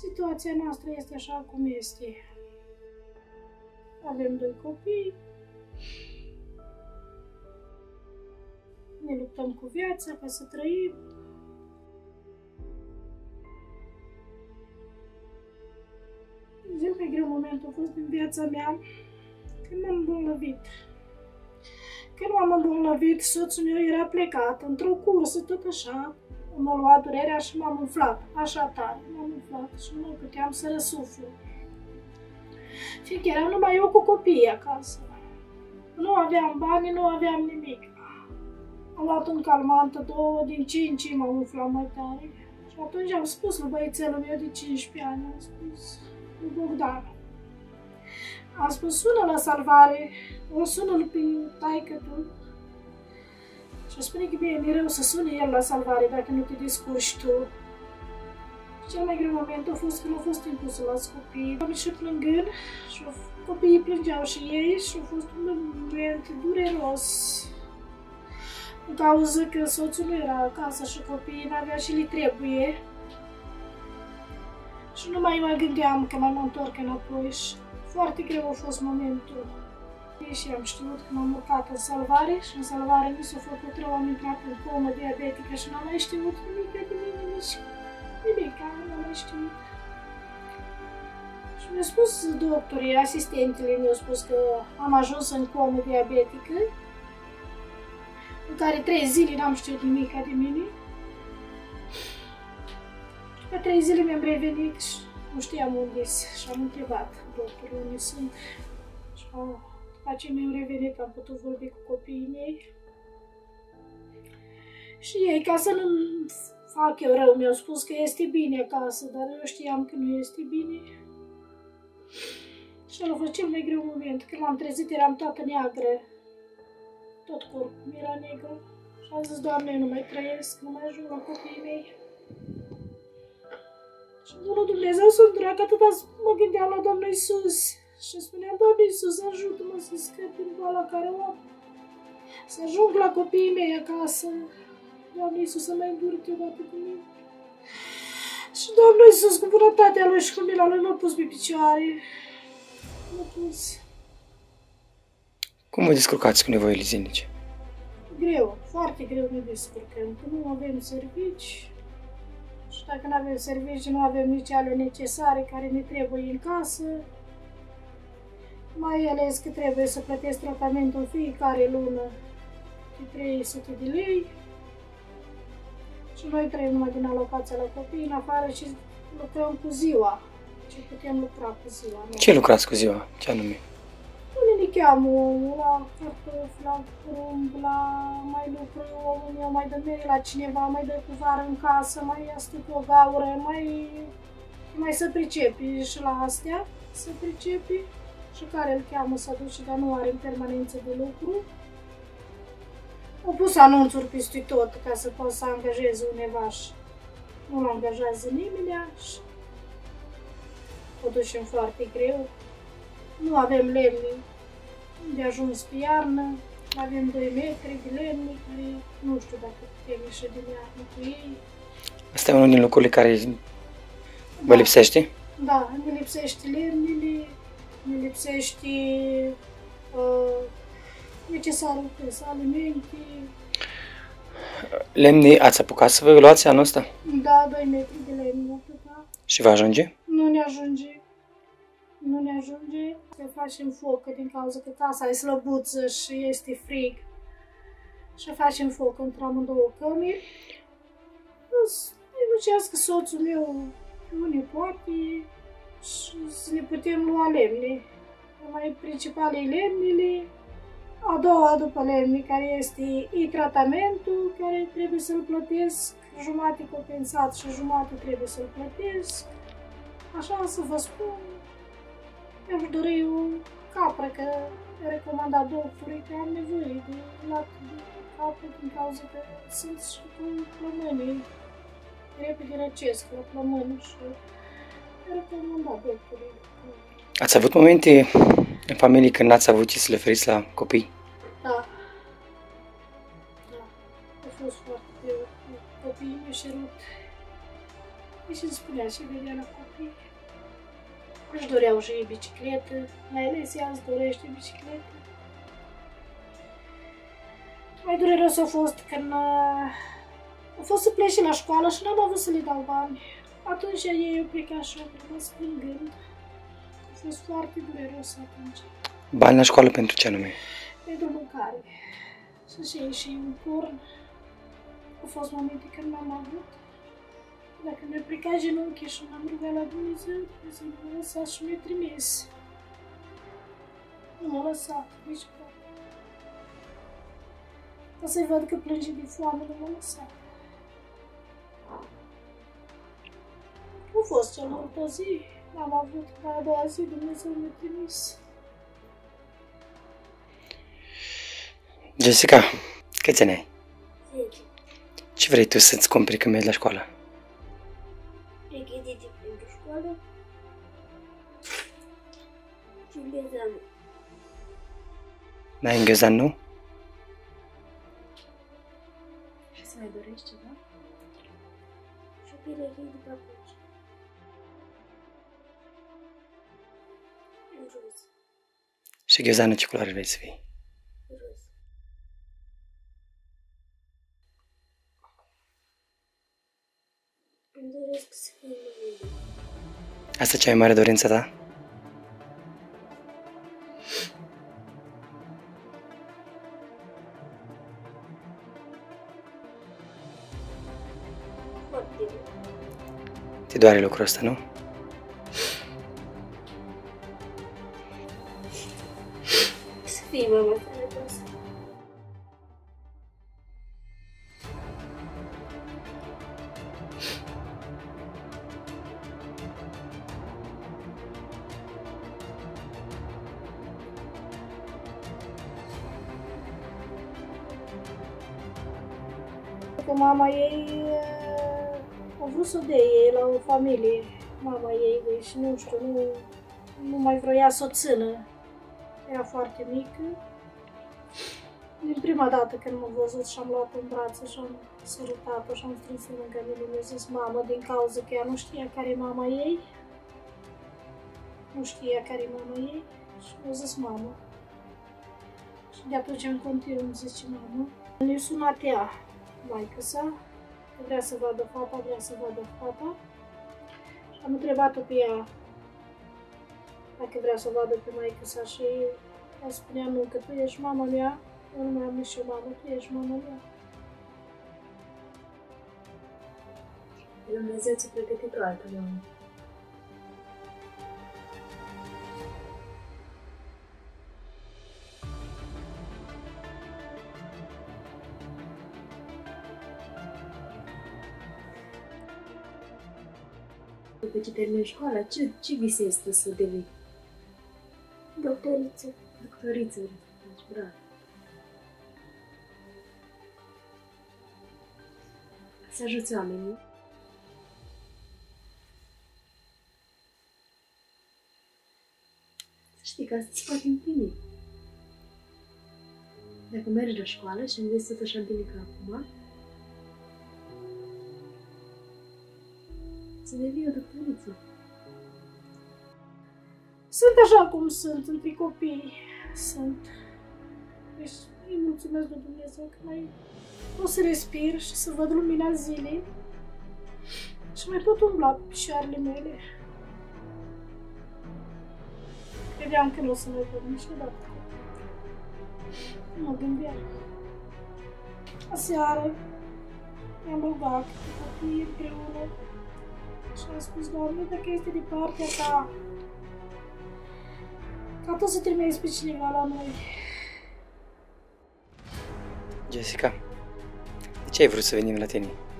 Situația noastră este așa cum este. Avem 2 copii, ne luptăm cu viața ca să trăim. Zic că greu momentul a fost în viața mea când m-am îmbolnăvit. Când m-am îmbolnăvit, soțul meu era plecat într-o cursă, tot așa. M-a luat durerea și m-am umflat, așa tare, m-am umflat și nu puteam să răsuflu. Fiindcă eram numai eu cu copiii acasă. Nu aveam bani, nu aveam nimic. Am luat un calmantă, 2 din 5, m-am umflat mai tare. Și atunci am spus lui băiețelul meu de 15 ani, am spus lui Bogdan. Am spus, sună la salvare, o sună-l pe taică-tu. Și spune că bine, mereu să sune el la salvare dacă nu te descurci tu. Cel mai greu moment a fost când a fost timpul să las copiii. Am ieșit plângând și copiii plângeau și ei și a fost un moment dureros. În cauza că soțul nu era acasă și copiii n-avea și li trebuie. Și nu mai mă gândeam că mai mă întorc înapoi și foarte greu a fost momentul. Și am știut că m-am urcat în salvare și în salvare mi s-a făcut rău, am intrat în comă diabetică și n-am mai știut nimic de mine, nimic, n-am mai știut. Și mi-a spus doctorii, asistentele mi-au spus că am ajuns în comă diabetică, în care 3 zile n-am știut nimic de mine. Pe 3 zile mi-am revenit și nu știam unde sunt și am întrebat doctorul unde sunt. Și, după ce mi-am revenit, am putut vorbi cu copiii mei și ei, ca să nu fac eu rău, mi-au spus că este bine acasă, dar eu știam că nu este bine. Și ăla a fost cel mai greu moment. Când m-am trezit, eram toată neagră, tot corpul era negru și am zis, Doamne, eu nu mai trăiesc, nu mai ajung la copiii mei. Și Bunul Dumnezeu s-a îndurat, că atâta mă gândeam la Domnul Iisus. Și spuneam, Doamne Iisus, ajută-mă să scap din boala care o am, să ajung la copiii mei acasă. Doamne Iisus, să mă îndurte odată cu mine. Și Doamne Iisus, cu bunătatea Lui și cu mila Lui, m-a pus pe picioare. M-a pus. Cum vă descurcați cu nevoile zilnice? Greu, foarte greu ne descurcăm, că nu avem servici. Și dacă nu avem servici, nu avem nici ale necesare care ne trebuie în casă. Mai ales că trebuie să plătesc tratamentul fiecare lună de 300 de lei și noi trăim numai din alocația la copii, în afară și lucrăm cu ziua, ce putem lucra cu ziua. Nu? Ce lucrați cu ziua? Ce anume? Unii ne cheamă omul la cartofi, la prumb, la mai lucră omul meu, mai dă mere la cineva, mai dă cu vară în casă, mai ia stup o gaură, mai să pricepi și la astea, să pricepi. Și care îl cheamă să duce, dar nu are în permanență de lucru. Au pus anunțuri peste tot ca să poată să angajeze uneva și nu-l angajează nimeni și o ducem foarte greu. Nu avem lemne de ajuns pe iarnă, avem 2 metri de lemne care nu știu dacă putem ieși din iarnă cu ei. Asta e unul din lucrurile care vă lipsește? Da, ne lipsește lemnele. Ne lipsește necesarul pentru alimente. Lemne ați apucat să vă luați anul ăsta? Da, 2 metri de lemne. Da. Și vă ajunge? Nu ne ajunge. Nu ne ajunge. Se facem foc din cauza că casa e slăbuță și este frig. Și facem foc între amândouă cămeri. Că soțul meu nu ne poate. Și să ne putem lua lemne. Mai principale lemnele, a doua după lemne, care este tratamentul, care trebuie să-l plătesc, jumate compensat și jumate trebuie să-l plătesc. Așa să vă spun, eu doresc o capră, că recomanda doctorului că am nevoie de lapte de capră din cauza că sunt și cu plămânii. Repede răcesc la plămâni și... Ați avut momente în familie când n-ați avut ce să le oferiți la copii? Da. Da. A fost foarte greu. Copiii mi-au cerut Deci îmi spunea ce vedea la copii. Își doreau și ei bicicletă, mai ales ea îți dorește bicicletă. Mai dureros a fost când a fost să plece la școală și n-am avut să le dau bani. Atunci ei au plecat și au rămas prin gând. A fost foarte dureros atunci. Bani la școală pentru ce anume? Pentru mâncare. Și ei și un porn. Au fost momente când n-am avut. Dacă mi-a plecat genunchii și m-am rugat la Dumnezeu, Dumnezeu m-a lăsat și mi-a trimis. Nu m-a lăsat, nici poate. O să-i văd că plânge de foame, nu m-a lăsat. Nu a fost cea mai multă zi, n-am avut, dar a doua zi Dumnezeu mi-a trimis. Jessica, câți ani ai? 10. Ce vrei tu să-ți cumperi când mergi la școală? Pregătite pentru școală și găzanul. N-ai un găzan nou? Și să mai dorești ceva? Și o pereche de papuci. În jos. Și găzanul ce culoare vrei să fii? Asta e cea mai mare dorință ta? Te doare lucrul ăsta, nu? Să fii mama sănătoasă. Că mama ei a vrut să o dea la o familie, mama ei, deci nu știu, nu mai vroia să o țină. Era foarte mică. Din prima dată când m-am văzut și am luat-o în brațe și am sărutat-o și am strâns în lângă mine, mi-a zis mama, din cauza că ea nu știa care e mama ei. Nu știa care e mama ei și mi-a zis mama. Și de atunci în continuu îmi zice mama. Ne-a sunat ea. Maică-sa, vrea să vadă fata, și am întrebat-o pe ea dacă vrea să vadă pe maică-sa și ea spunea nu, că tu ești mama mea, eu nu mai am nici o mamă, tu ești mama mea. Dumnezeu ți-a pregătit o altă mamă. După ce termin școala, ce visezi tu să devii? Doctoriță. Doctoriță, deci bravo. Să ajuți oamenii. Să știi că asta îți poate împlini. Dacă mergi la școală și înveți tot așa bine ca acum, să devii o doctoriță. Sunt așa cum sunt, între copii sunt. Deci îi mulțumesc lui Dumnezeu că mai pot să respir și să văd lumina zilei și mai pot umbla pe picioarele mele. Credeam că nu o să mai văd niciodată. Nu mă gândeam. Aseară mi-am rugat cu copiii împreună și am spus, Doamne, dacă este de partea ta, ca tu să trimiți pe cineva la noi. Jessica, de ce ai vrut să venim la tine?